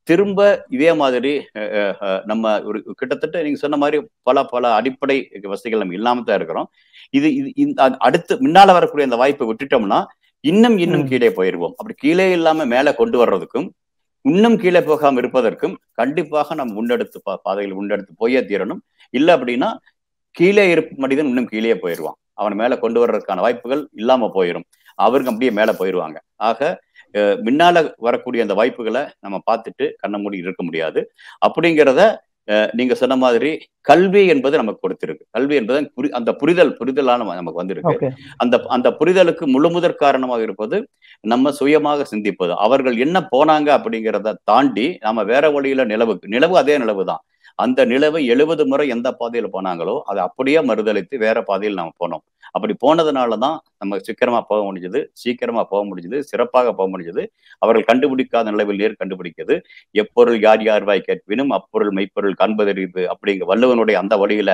திரும்ப இதே மாதிரி நம்ம ஒரு கிட்டத்தட்ட நீங்க சொன்ன மாதிரி பல அடிப்படை வசதிகள் நம்ம இல்லாம தான் இருக்கிறோம். இது அடுத்து முன்னால வரக்கூடிய அந்த வாய்ப்பை விட்டுட்டோம்னா இன்னும் கீழே போயிடுவோம். அப்படி கீழே இல்லாம மேல கொண்டு வர்றதுக்கும் இன்னும் கீழே போகாம இருப்பதற்கும் கண்டிப்பாக நம்ம முன்னெடுத்து போயே தீரணும். இல்லை அப்படின்னா கீழே இருக்கும் மனிதன் இன்னும் கீழே போயிடுவான். அவன் மேல கொண்டு வர்றதுக்கான வாய்ப்புகள் இல்லாம போயிடும். அவருக்கு அப்படியே மேல போயிடுவாங்க. ஆக முன்னால வரக்கூடிய அந்த வாய்ப்புகளை நம்ம பார்த்துட்டு கண்ண மூடி இருக்க முடியாது அப்படிங்கிறத நீங்க சொன்ன மாதிரி கல்வி என்பது நமக்கு கொடுத்திருக்கு. கல்வி என்பது அந்த புரிதலான நமக்கு வந்திருக்கு. அந்த புரிதலுக்கு முழுமுதற் காரணமாக இருப்பது நம்ம சுயமாக சிந்திப்பது. அவர்கள் என்ன போனாங்க அப்படிங்கிறத தாண்டி நம்ம வேற வழியில நிலவு அதே நிலவு தான். அந்த நிலவை 70 முறை எந்த பாதையில போனாங்களோ அதை அப்படியே மறுதளித்து வேற பாதையில் நாம போனோம். அப்படி போனதுனாலதான் நம்ம சீக்கிரமா போக முடிஞ்சது, சிறப்பாக போக முடிஞ்சது. அவர்கள் கண்டுபிடிக்காத நிலவில் நேர் கண்டுபிடிக்கிறது. எப்பொருள் யார் யார்வாய் கேட்பினும் அப்பொருள் மெய்ப்பொருள் காண்பதறிவு அப்படிங்கிற வள்ளுவனுடைய அந்த வழியில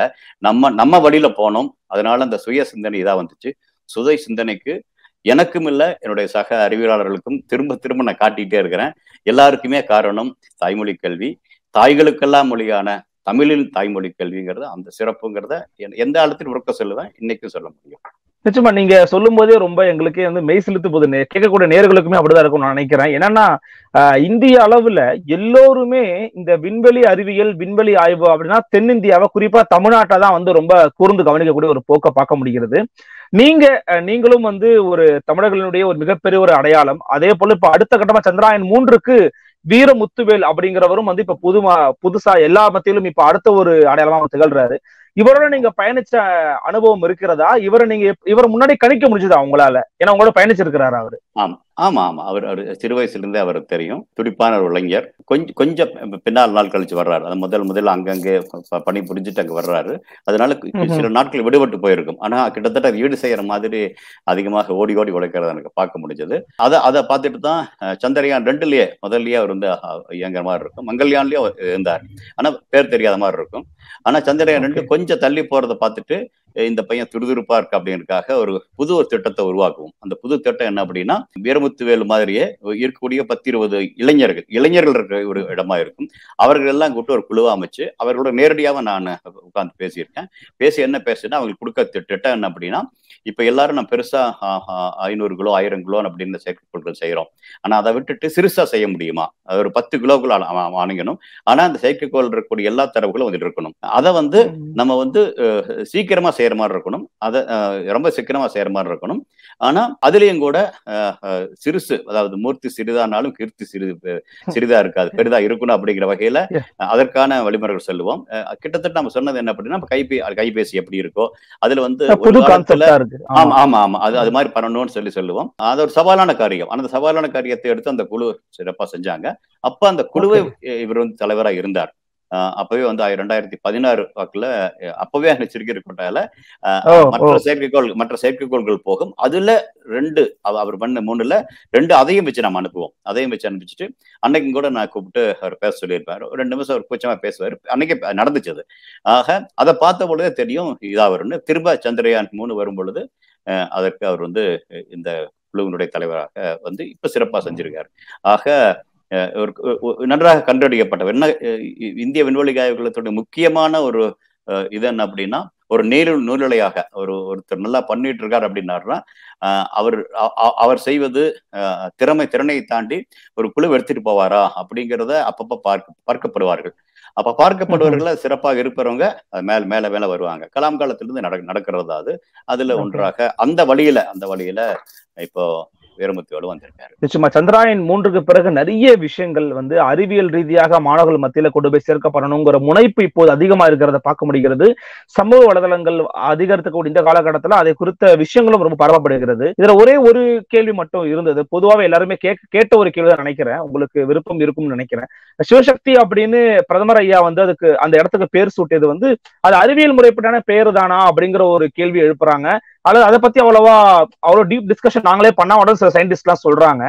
நம்ம வழியில போனோம். அதனால அந்த சுய சிந்தனை இதா வந்துச்சு. சுய சிந்தனைக்கு எனக்கும் இல்லை, என்னுடைய சக அறிவியலாளர்களுக்கும் திரும்ப நான் காட்டிக்கிட்டே இருக்கிறேன். எல்லாருக்குமே காரணம் தாய்மொழி கல்வி. தாய்களுக்கெல்லாம் மொழியான தமிழில் தாய்மொழி கல்விங்கிறது அந்த சிறப்புங்கிறத எந்த காலத்திலும் உறக்க சொல்லுவேன், இன்னைக்கும் சொல்ல முடியும். நிச்சயமா நீங்க சொல்லும் போதே ரொம்ப எங்களுக்கு மெய் செலுத்து போது கேட்கக்கூடிய நேயர்களுக்குமே அப்படிதான் இருக்கும் நான் நினைக்கிறேன். என்னன்னா இந்திய அளவுல எல்லோருமே இந்த விண்வெளி அறிவியல் விண்வெளி ஆய்வு அப்படின்னா தென்னிந்தியாவை குறிப்பா தமிழ்நாட்டை தான் ரொம்ப கூர்ந்து கவனிக்கக்கூடிய ஒரு போக்க பார்க்க முடிகிறது. நீங்களும் ஒரு தமிழர்களுடைய ஒரு மிகப்பெரிய ஒரு அடையாளம். அதே போல இப்ப அடுத்த கட்டமா சந்திராயன் 3க்கு வீர முத்துவேல் அப்படிங்கிறவரும் வந்து இப்ப புதுசா எல்லா மத்தியிலும் இப்ப அடுத்த ஒரு அடையாளமாக திகழ்றாரு. இவரோட நீங்க பயணிச்ச அனுபவம் இருக்கிறதா? இவரை நீங்க இவர் முன்னாடி கணிக்க முடிஞ்சதா உங்களால? ஏன்னா உங்களோட பயணிச்சிருக்கிறாரு அவரு. ஆமா ஆமா ஆமா அவர் அவர் சிறு வயசுல இருந்தே அவருக்கு தெரியும். துடிப்பான ஒரு இளைஞர். கொஞ்சம் பின்னால் நாள் கழிச்சு வர்றாரு. அது முதல்ல அங்கங்கே பணி புரிஞ்சுட்டு அங்கே வர்றாரு. அதனால சில நாட்கள் விடுபட்டு போயிருக்கும். ஆனா கிட்டத்தட்ட ஈடு செய்யற மாதிரி அதிகமாக ஓடி ஓடி உழைக்கிறத எனக்கு பார்க்க முடிஞ்சது. அதை பார்த்துட்டு தான் சந்திரயான் 2லயே முதல்லயே அவர் வந்து இயங்குற மாதிரி இருக்கும். மங்கள்யான்லயே இருந்தார், ஆனா பேர் தெரியாத மாதிரி இருக்கும். ஆனா சந்திரயான் 2 கொஞ்சம் தள்ளி போறதை பார்த்துட்டு இந்த பையன் துருதுருப்பா இருக்கு அப்படின்றதுக்காக ஒரு புது ஒரு திட்டத்தை உருவாக்குவோம். அந்த புது திட்டம் என்ன அப்படின்னா, வீரமுத்துவேல் மாதிரியே இருக்கக்கூடிய 10-20 இளைஞர்கள் இருக்கிற ஒரு இடமா இருக்கும். அவர்கள் எல்லாம் கூப்பிட்டு ஒரு குழுவா அமைச்சு அவர்களோட நேரடியாக நான் உட்கார்ந்து பேசியிருக்கேன். என்ன பேசுனா, அவங்களுக்கு கொடுக்க திட்டம் என்ன அப்படின்னா, இப்ப எல்லாரும் நான் பெருசா 500 கிலோ 1000 கிலோ அப்படின்னு செயற்கை பொருட்கள் செய்யறோம். ஆனா அதை விட்டுட்டு சிறுசா செய்ய முடியுமா? அது ஒரு 10 கிலோக்குள்ள அணுகணும். ஆனா அந்த செயற்கைக்கோள் இருக்கக்கூடிய எல்லா தரவுகளும் வந்துட்டு இருக்கணும். அதை வந்து நம்ம வந்து சீக்கிரமா செய்யற மாதிரி இருக்கணும். அதை ரொம்ப சீக்கிரமா செய்யற மாதிரி இருக்கணும். ஆனா அதுலயும் கூட சிறுசு, அதாவது மூர்த்தி சிறிதானாலும் கீர்த்தி சிறிதா இருக்காது, பெரிதா இருக்கணும் அப்படிங்கிற வகையில அதற்கான வழிமுறைகள் சொல்லுவோம். கிட்டத்தட்ட நம்ம சொன்னது என்ன அப்படின்னா, கைபேசி எப்படி இருக்கோ அதுல வந்து ஒரு காலத்துல ஆமா ஆமா ஆமா அது மாதிரி பண்ணணும்னு சொல்லுவோம். அது ஒரு சவாலான காரியம். அந்த சவாலான காரியத்தை எடுத்து அந்த குழு சிறப்பா செஞ்சாங்க. அப்ப அந்த குழுவை இவர் வந்து தலைவரா இருந்தார். அப்பவே வந்து 2016 வாக்குல அப்பவே எச்சரிக்கை கொண்டால மற்ற செயற்கைக்கோள்கள் போகும். அதுல 2 அவர் பண்ண 3ல 2 அதையும் வச்சு நம்ம அனுப்புவோம். அதையும் வச்சு அனுப்பிச்சுட்டு அன்னைக்கும் கூட நான் கூப்பிட்டு அவர் பேச சொல்லியிருப்பாரு. 2 நிமிஷம் அவர் கூச்சமா பேசுவார். அன்னைக்கு நடந்துச்சது. ஆக அதை பார்த்த பொழுதே தெரியும் இதா வரும்னு. திரும்ப சந்திரயான் 3 வரும் பொழுது அதற்கு அவர் வந்து இந்த குழுவினுடைய தலைவராக வந்து இப்ப சிறப்பா செஞ்சிருக்காரு. ஆக நன்றாக கண்டறியப்பட்டவர். என்ன இந்திய விண்வெளி ஆய்வுகளுடைய முக்கியமான ஒரு இது என்ன அப்படின்னா, ஒரு நூலிழையாக ஒருத்தர் நல்லா பண்ணிட்டு இருக்காரு அப்படின்னாருன்னா அவர் செய்வது திறனையை தாண்டி ஒரு குழு எடுத்துட்டு போவாரா அப்படிங்கிறத அப்பப்ப பார்க்கப்படுவார்கள். அப்ப பார்க்கப்படுவர்கள சிறப்பாக இருப்பவங்க மேல மேல மேல வருவாங்க. கலாம் காலத்திலிருந்து நடக்கிறதா அது. அதுல ஒன்றாக அந்த வழியில இப்போ வீரமுத்துவேலும் வந்திருக்காரு. நிச்சயமா சந்திரயான் 3க்கு பிறகு நிறைய விஷயங்கள் வந்து அறிவியல் ரீதியாக மாணவர்கள் மத்தியில கொண்டு போய் சேர்க்கப்படணுங்கிற முனைப்பு இப்போது அதிகமா இருக்கிறத பார்க்க முடிகிறது. சமூக வலைதளங்கள் அதிகரிக்கக்கூடிய இந்த காலகட்டத்துல அதை குறித்த விஷயங்களும் ரொம்ப பரவப்படுகிறது. இதுல ஒரே ஒரு கேள்வி மட்டும் இருந்தது. பொதுவாக எல்லாருமே கேட்ட ஒரு கேள்வி தான் நினைக்கிறேன். உங்களுக்கு விருப்பம் இருக்கும்னு நினைக்கிறேன். சிவசக்தி அப்படின்னு பிரதமர் ஐயா வந்து அதுக்கு அந்த இடத்துக்கு பேர் சூட்டியது வந்து அது அறிவியல் முறைப்பட்டான பேரு தானா அப்படிங்கிற ஒரு கேள்வி எழுப்புறாங்க. அல்லது அதை பத்தி அவ்வளோ டீப் டிஸ்கஷன் நாங்களே பண்ணா உடனே சில சயின்டிஸ்ட் எல்லாம் சொல்றாங்க.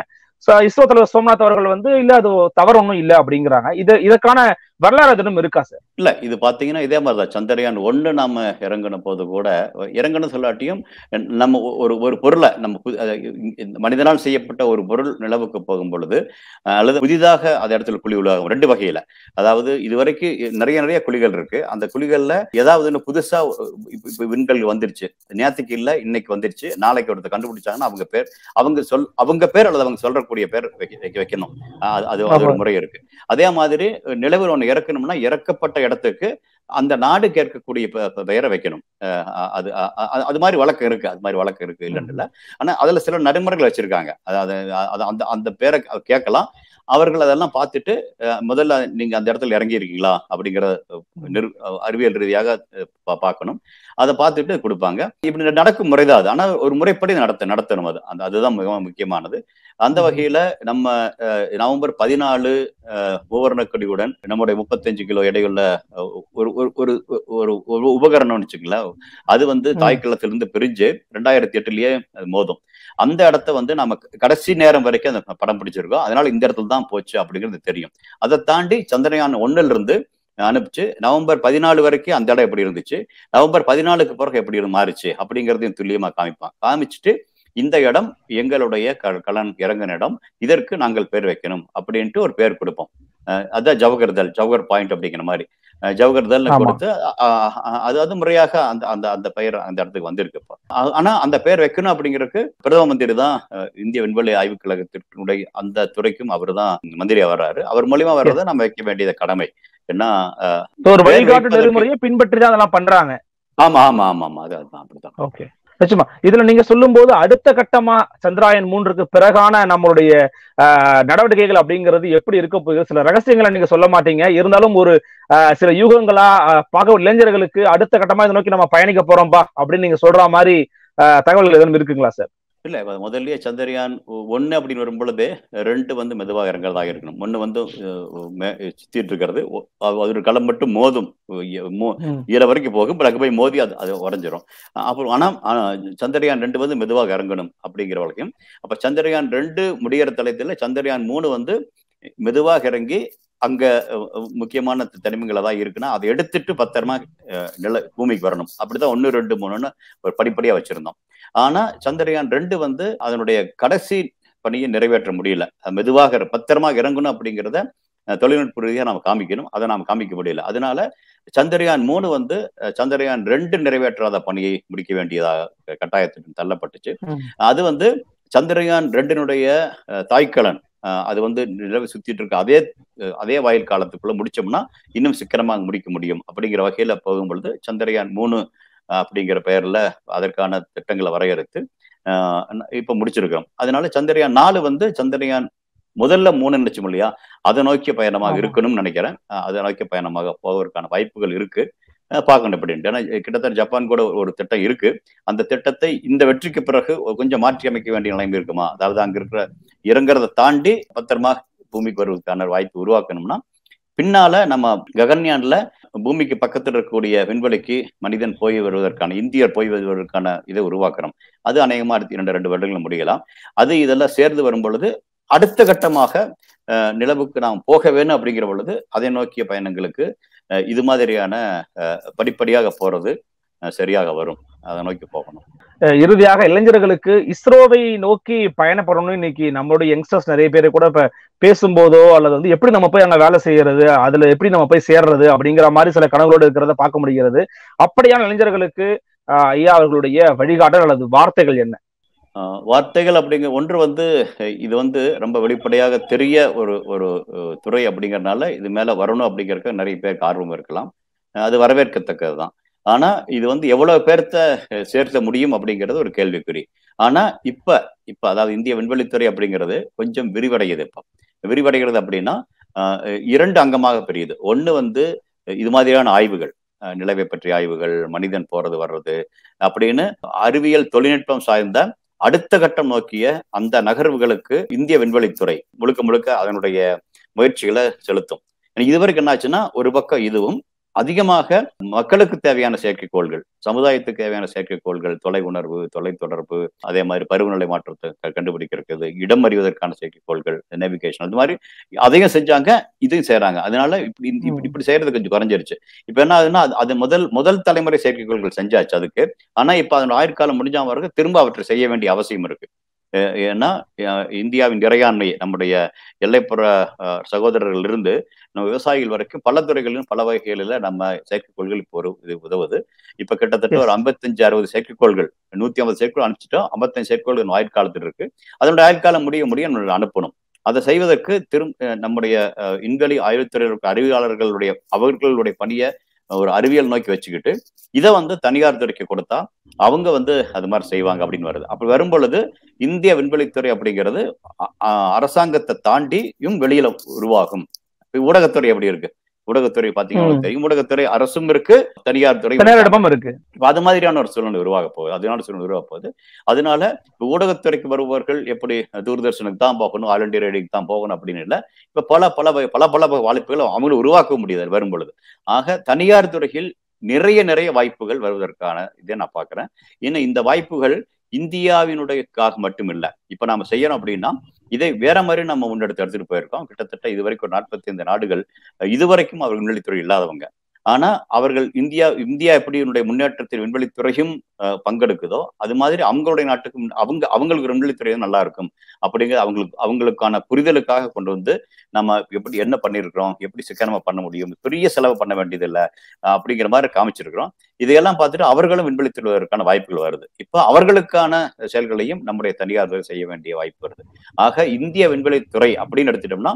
இஸ்ரோ தலைவர் சோம்நாத் அவர்கள் வந்து இல்ல அது தவறு ஒன்றும் இல்லை அப்படிங்கிறாங்க. இதற்கான வரலாறு எதுவும் இருக்கா சார்? இல்ல இது பாத்தீங்கன்னா இதே மாதிரிதான் சந்திரயான் 1 நாம இறங்கின போது கூட இறங்கணும் சொல்லாட்டியும் நம்ம ஒரு பொருளை நம்ம மனிதனால் செய்யப்பட்ட ஒரு பொருள் நிலவுக்கு போகும் பொழுது அல்லது புதிதாக அந்த இடத்துல குழி உருவாகும் 2 வகையில. அதாவது இதுவரைக்கும் நிறைய குழிகள் இருக்கு. அந்த குழிகள்ல ஏதாவது புதுசா விண்கல் வந்துருச்சு, நேற்றுக்கு இல்லை இன்னைக்கு வந்துருச்சு, நாளைக்கு ஒருத்தர் கண்டுபிடிச்சாங்கன்னா அவங்க பேர் அல்லது அவங்க சொல்றக்கூடிய பேர் வைக்கணும். அது ஒரு முறை இருக்கு. அதே மாதிரி நிலவில் ஒன்று இறக்கணும்னா இறக்கப்பட்ட இடத்துக்கு அந்த நாடு கேட்கக்கூடிய பெயரை வைக்கணும். அது மாதிரி வழக்கம் இருக்கு. இல்லைன்னு இல்லை. ஆனா அதுல சில நடைமுறைகள் வச்சிருக்காங்க. அதாவது அந்த பேரை கேட்கலாம். அவர்கள் அதெல்லாம் பார்த்துட்டு முதல்ல நீங்க அந்த இடத்துல இறங்கி இருக்கீங்களா அப்படிங்கிற அறிவியல் ரீதியாக பார்க்கணும். அதை பார்த்துட்டு கொடுப்பாங்க. இப்படி நடக்கும் முறைதான் அது. ஆனா ஒரு முறைப்படி நடத்தணும். அதுதான் மிகவும் முக்கியமானது. அந்த வகையில நம்ம நவம்பர் 14 பூவர்ணக்கொடியுடன் நம்முடைய 35 கிலோ எடையுள்ள ஒரு உபகரணம்னு வச்சுக்கலாம். அது வந்து தாய்க்கலத்திலிருந்து பிரிஞ்சு 2008லயே அது மோதும். அந்த இடத்த வந்து நம்ம கடைசி நேரம் வரைக்கும் அந்த படம் பிடிச்சிருக்கோம். அதனால இந்த இடத்துல தான் போச்சு அப்படிங்கிறது தெரியும். அதை தாண்டி சந்திரயான் 1ல் இருந்து அனுப்பிச்சு நவம்பர் 14 வரைக்கும் அந்த இடம் எப்படி இருந்துச்சு, நவம்பர் 14க்கு பிறகு எப்படி மாறுச்சு அப்படிங்கிறதையும் துல்லியமா காமிச்சுட்டு இந்த இடம் எங்களுடைய கலன் இறங்கின இடம், இதற்கு நாங்கள் பேர் வைக்கணும் அப்படின்ட்டு ஒரு பேர் கொடுப்போம். அதான் ஜவகர் பாயிண்ட் அப்படிங்கிற மாதிரி ஜவகர்தல் கொடுத்து அதாவது முறையாக அந்த அந்த அந்த பெயர் அந்த இடத்துக்கு வந்திருக்கு. ஆனா அந்த பெயர் வைக்கணும் அப்படிங்கிறதுக்கு பிரதம மந்திரி தான். இந்திய விண்வெளி ஆய்வுக் கழகத்தினுடைய அந்த துறைக்கும் அவர் தான் மந்திரியா வர்றாரு. அவர் மூலியமா வர்றதை நம்ம வைக்க வேண்டியது கடமை. ஏன்னா ஒரு வழிகாட்டு நெறிமுறையை பின்பற்றி தான் அதெல்லாம் பண்றாங்க. ஆமா ஆமா ஆமா ஆமா அது அதுதான் அப்படிதான். நிச்சயமா இதுல நீங்க சொல்லும்போது அடுத்த கட்டமா சந்திராயன் 3க்கு பிறகான நம்மளுடைய நடவடிக்கைகள் அப்படிங்கிறது எப்படி இருக்க போகுது சில ரகசியங்களை நீங்க சொல்ல மாட்டீங்க இருந்தாலும் ஒரு சில யூகங்களா பார்க்க இளைஞர்களுக்கு அடுத்த கட்டமா இதை நோக்கி நம்ம பயணிக்க போறோம்பா அப்படின்னு நீங்க சொல்ற மாதிரி தகவல்கள் எதுவும் இருக்குங்களா சார்? இல்ல முதல்லயே சந்திரயான் 1 அப்படின்னு வரும் பொழுது 2 வந்து மெதுவாக இறங்குறதாக இருக்கணும். 1 வந்து சுத்திட்டு இருக்கிறது ஒரு களம் மட்டும் மோதும் ஈர வரைக்கும் போகும் பிறகு போய் மோதி அது அது உடஞ்சிரும். அப்புறம் ஆனா சந்திரயான் 2 வந்து மெதுவாக இறங்கணும் அப்படிங்கிற வழக்கம். அப்ப சந்திரயான் 2 முடிகிற தளத்துல சந்திரயான் 3 வந்து மெதுவாக இறங்கி அங்க முக்கியமான தனிமங்கள் ஏதாவது இருக்குன்னா அதை எடுத்துட்டு பத்திரமா நில பூமிக்கு வரணும். அப்படிதான் 1, 2, 3 ஒரு படிப்படியா வச்சிருந்தோம். ஆனா சந்திரயான் 2 வந்து அதனுடைய கடைசி பணியை நிறைவேற்ற முடியல. மெதுவாக பத்திரமாக இறங்கணும் அப்படிங்கிறத தொழில்நுட்ப ரீதியாக நாம் காமிக்கணும், அதை நாம் காமிக்க முடியல. அதனால சந்திரயான் 3 வந்து சந்திரயான் 2 நிறைவேற்றாத பணியை முடிக்க வேண்டியதாக கட்டாயத்துக்கு தள்ளப்பட்டுச்சு. அது வந்து சந்திரயான் 2னுடைய தாய்க்கலன் அது வந்து நிலவை சுத்திட்டு இருக்க அதே வாயில் காலத்துக்குள்ள முடிச்சோம்னா இன்னும் சிக்கனமாக முடிக்க முடியும் அப்படிங்கிற வகையில போகும் பொழுது சந்திரயான் 3 அப்படிங்கிற பெயர்ல அதற்கான திட்டங்களை வரையறுத்து இப்ப முடிச்சிருக்கிறோம். அதனால சந்திரயான் 4 வந்து சந்திரயான் முதல்ல 3 நினைச்சோம் இல்லையா அதை நோக்கிய பயணமாக இருக்கணும்னு நினைக்கிறேன். அதை நோக்கிய பயணமாக போவதற்கான வாய்ப்புகள் இருக்கு, பார்க்கணும் அப்படின்ட்டு. ஏன்னா கிட்டத்தட்ட ஜப்பான் கூட ஒரு திட்டம் இருக்கு. அந்த திட்டத்தை இந்த வெற்றிக்கு பிறகு கொஞ்சம் மாற்றி அமைக்க வேண்டிய நிலைமை இருக்குமா? அதாவது அங்க இருக்கிற இறங்குறதை தாண்டி பத்திரமா பூமிக்கு வருவதற்கான வாய்ப்பு உருவாக்கணும்னா பின்னால நம்ம ககன்யான்ல பூமிக்கு பக்கத்தில் இருக்கக்கூடிய விண்வெளிக்கு மனிதன் போய் வருவதற்கான இந்தியர் போய் வருவதற்கான இதை உருவாக்குறோம். அது அநேகமா 2 வருடங்களும் முடியலாம். அது இதெல்லாம் சேர்ந்து வரும் பொழுது அடுத்த கட்டமாக நிலவுக்கு நாம் போக வேணும் அப்படிங்கிற பொழுது அதை நோக்கிய பயணங்களுக்கு இது மாதிரியான படிப்படியாக போறது சரியாக வரும். அதை நோக்கி போகணும். இறுதியாக இளைஞர்களுக்கு இஸ்ரோவை நோக்கி பயணப்படணும்னு இன்னைக்கு நம்மளுடைய யங்ஸ்டர்ஸ் நிறைய பேர் கூட இப்ப பேசும்போதோ அல்லது வந்து எப்படி நம்ம போய் அங்க வேலை செய்யறது அதுல எப்படி நம்ம போய் சேர்றது அப்படிங்கிற மாதிரி சில கனவுகளோடு இருக்கிறத பார்க்க முடிகிறது. அப்படியான இளைஞர்களுக்கு ஐயா அவர்களுடைய வழிகாட்டல் அல்லது வார்த்தைகள் என்ன? வார்த்தைகள் அப்படிங்கிற ஒன்று வந்து இது வந்து ரொம்ப வெளிப்படையாக தெரிய ஒரு ஒரு துறை அப்படிங்கிறதுனால இது மேல வரணும் அப்படிங்கிறதுக்கு நிறைய பேருக்கு ஆர்வம் இருக்கலாம். அது வரவேற்கத்தக்கது தான். ஆனா இது வந்து எவ்வளவு பேர்த்த சேர்த்த முடியும் அப்படிங்கிறது ஒரு கேள்விக்குறி. ஆனா இப்ப அதாவது இந்திய விண்வெளித்துறை அப்படிங்கிறது கொஞ்சம் விரிவடையுது. இப்போ விரிவடைகிறது அப்படின்னா 2 அங்கமாக பெரியுது. 1 வந்து இது மாதிரியான ஆய்வுகள், நிலவை பற்றிய ஆய்வுகள், மனிதன் போறது வர்றது அப்படின்னு அறிவியல் தொழில்நுட்பம் சார்ந்த அடுத்த கட்டம் நோக்கிய அந்த நகர்வுகளுக்கு இந்திய விண்வெளித்துறை முழுக்க அதனுடைய முயற்சிகளை செலுத்தும். இதுவரைக்கும் என்ன ஆச்சுன்னா ஒரு பக்கம் இதுவும் அதிகமாக மக்களுக்கு தேவையான செயற்கைக்கோள்கள், சமுதாயத்துக்கு தேவையான செயற்கைக்கோள்கள், தொலை உணர்வு, தொலை தொடர்பு, அதே மாதிரி பருவநிலை மாற்றத்தை கண்டுபிடிக்கிறது, இடம் அறிவதற்கான செயற்கைக்கோள்கள், நேவிகேஷன், அது மாதிரி அதையும் செஞ்சாங்க, இதையும் செய்யறாங்க. அதனால இப்படி செய்யறது கொஞ்சம் குறைஞ்சிருச்சு. இப்ப என்ன ஆகுதுன்னா அது முதல் தலைமுறை செயற்கைக்கோள்கள் செஞ்சாச்சு அதுக்கு. ஆனா இப்ப அதனோட ஆயுட்காலம் முடிஞ்ச வரைக்கும் திரும்ப அவற்றை செய்ய வேண்டிய அவசியம் இருக்கு. ஏன்னா இந்தியாவின் இறையாண்மையை நம்முடைய எல்லைப்புற சகோதரர்கள் இருந்து நம்ம விவசாயிகள் வரைக்கும் பல துறைகளிலும் பல வகைகளில நம்ம செயற்கைக்கோள்கள் இப்போ ஒரு இது உதவுது. இப்ப கிட்டத்தட்ட ஒரு 55-60 செயற்கைக்கோள்கள், 150 செயற்கைக்கோள் அனுப்பிச்சிட்டோம். 55 செயற்கைக்கோள்கள் ஆயுட்காலத்தில் இருக்கு. அதனுடைய ஆயுட்காலம் முடிய நம்ம அனுப்பணும். அதை செய்வதற்கு நம்முடைய விண்வெளி ஆய்வுத்துறை அறிவியலாளர்களுடைய அவர்களுடைய பணியை ஒரு அறிவியல் நோக்கி வச்சுக்கிட்டு இதை வந்து தனியார் துறைக்கு கொடுத்தா அவங்க வந்து அது மாதிரி செய்வாங்க அப்படின்னு வருது. அப்படி வரும் பொழுது இந்திய விண்வெளித்துறை அப்படிங்கிறது அரசாங்கத்தை தாண்டியும் வெளியில உருவாகும். ஊடகத்துறை எப்படி இருக்கு? ஊடகத்துறை பாத்தீங்கன்னா தெரியும், ஊடகத்துறை அரசும் இருக்கு, தனியார் துறை இருக்கு. அது மாதிரியான ஒரு சூழ்நிலை உருவாக போகுது. அதனால ஊடகத்துறைக்கு வருபவர்கள் எப்படி தூர்தர்ஷனுக்கு தான் போகணும், ஆல் இண்டியா ரேடியோக்கு தான் போகணும் அப்படின்னு இல்லை. இப்ப பல வாய்ப்புகளை அவங்களும் உருவாக்க முடியாது வரும் பொழுது. ஆக தனியார் துறையில் நிறைய வாய்ப்புகள் வருவதற்கான இதை நான் பாக்குறேன். ஏன்னா இந்த வாய்ப்புகள் இந்தியாவினுடைய மட்டும் இல்லை. இப்ப நாம செய்யறோம் அப்படின்னா இதை வேற மாதிரி நம்ம முன்னெடுத்துட்டு போயிருக்கோம். கிட்டத்தட்ட இதுவரைக்கும் ஒரு 45 நாடுகள் இதுவரைக்கும் அவர்கள் விண்வெளித்துறை இல்லாதவங்க. ஆனா அவர்கள் இந்தியா எப்படி என்னுடைய முன்னேற்றத்தில் விண்வெளித்துறையும் பங்கெடுக்குதோ அது மாதிரி அவங்களுடைய நாட்டுக்கும் அவங்களுக்கு விண்வெளித்துறை நல்லா இருக்கும் அப்படிங்கிற அவங்களுக்கான புரிதலுக்காக கொண்டு வந்து நம்ம எப்படி என்ன பண்ணிருக்கிறோம், எப்படி சிக்கனமா பண்ண முடியும், பெரிய செலவு பண்ண வேண்டியது இல்லை அப்படிங்கிற மாதிரி காமிச்சிருக்கிறோம். இதையெல்லாம் பார்த்துட்டு அவர்களும் விண்வெளித்துறைவதற்கான வாய்ப்புகள் வருது. இப்போ அவர்களுக்கான செயல்களையும் நம்முடைய தனியார் செய்ய வேண்டிய வாய்ப்பு வருது. ஆக இந்திய விண்வெளித்துறை அப்படின்னு எடுத்துட்டோம்னா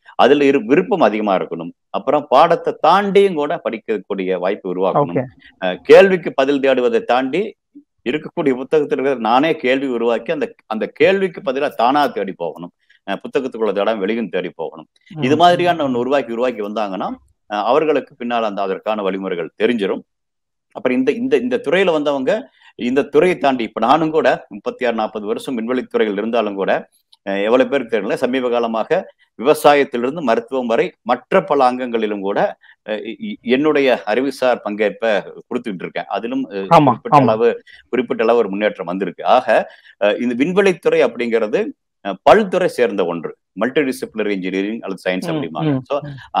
அதுல விருப்பம் அதிகமா இருக்கணும். அப்புறம் பாடத்தை தாண்டியும் கூட படிக்கக்கூடிய வாய்ப்பு உருவாக்கணும். கேள்விக்கு பதில் தேடுவதை தாண்டி இருக்கக்கூடிய புத்தகத்தில் இருக்கிற நானே கேள்வி உருவாக்கி அந்த அந்த கேள்விக்கு பதிலா தானா தேடி போகணும், புத்தகத்துக்குள்ள தேடாம வெளியும் தேடி போகணும். இது மாதிரியான ஒன்று உருவாக்கி உருவாக்கி வந்தாங்கன்னா அவர்களுக்கு பின்னால் அந்த அதற்கான வழிமுறைகள் தெரிஞ்சிடும். அப்புறம் இந்த இந்த இந்த துறையில வந்தவங்க இந்த துறையை தாண்டி இப்ப நானும் கூட 36-40 வருஷம் விண்வெளித்துறையில் இருந்தாலும் கூட எவ்வளவு பேருக்கு தெரியல, சமீப காலமாக விவசாயத்திலிருந்து மருத்துவம் வரை மற்ற பல அங்கங்களிலும் கூட என்னுடைய அறிவுசார் பங்கேற்ப கொடுத்துட்டு இருக்கேன். அதிலும் குறிப்பிட்ட அளவு ஒரு முன்னேற்றம் வந்திருக்கு. ஆக இந்த விண்வெளித்துறை அப்படிங்கிறது பல்துறை சேர்ந்த ஒன்று, மல்டி டிசிப்ளினரி இன்ஜினியரிங் அல்லது சயின்ஸ் அப்படிம்பாங்க. ஸோ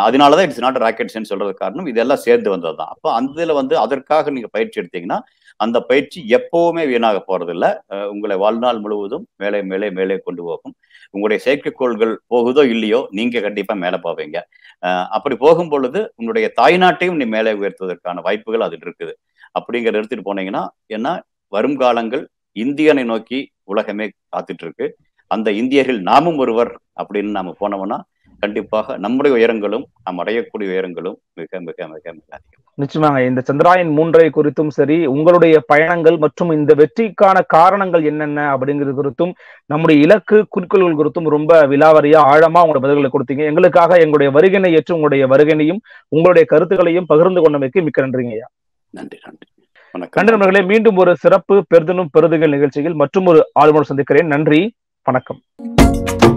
அதனாலதான் இட்ஸ் நாட் ராக்கெட் சயின்ஸ் சொல்றது காரணம் இதெல்லாம் சேர்ந்து வந்ததுதான். அப்போ அதுல வந்து அதற்காக நீங்க பயிற்சி எடுத்தீங்கன்னா அந்த பயிற்சி எப்பவுமே வீணாக போறதில்லை, உங்களை வாழ்நாள் முழுவதும் மேலே மேலே மேலே கொண்டு போகும். உங்களுடைய செயற்கைக்கோள்கள் போகுதோ இல்லையோ நீங்க கண்டிப்பா மேலே போவீங்க. அப்படி போகும் பொழுது உங்களுடைய தாய்நாட்டையும் நீ மேலே உயர்த்துவதற்கான வாய்ப்புகள் அதில் இருக்குது அப்படிங்கிற எடுத்துட்டு போனீங்கன்னா, ஏன்னா வரும் காலங்கள் இந்தியனை நோக்கி உலகமே காத்துட்டு இருக்கு. அந்த இந்தியர்கள் நாமும் ஒருவர் அப்படின்னு நாம போனோம்னா கண்டிப்பாக நம்முடைய உயரங்களும் நாம் அடையக்கூடிய உயரங்களும் மிக மிக மிக மிக அதிகம். நிச்சயமாக இந்த சந்திராயன் 3 குறித்தும் சரி, உங்களுடைய பயணங்கள் மற்றும் இந்த வெற்றிக்கான காரணங்கள் என்னென்ன அப்படிங்கிறது குறித்தும், நம்முடைய இலக்கு குறிக்கோள்கள் குறித்தும் ரொம்ப விலாவரியா ஆழமா உங்களுடைய பதில்களை கொடுத்தீங்க. எங்களுக்காக எங்களுடைய வருகையினை ஏற்று உங்களுடைய வருகையினையும் உங்களுடைய கருத்துக்களையும் பகிர்ந்து கொண்டமைக்கு மிக்க நன்றிங்கய்யா. நன்றி நன்றி கண்டனர்களே. மீண்டும் ஒரு சிறப்பு பெருதும் பெருதுகள் நிகழ்ச்சியில் மற்றும் ஒரு ஆளுநர் சந்திக்கிறேன். நன்றி, வணக்கம்.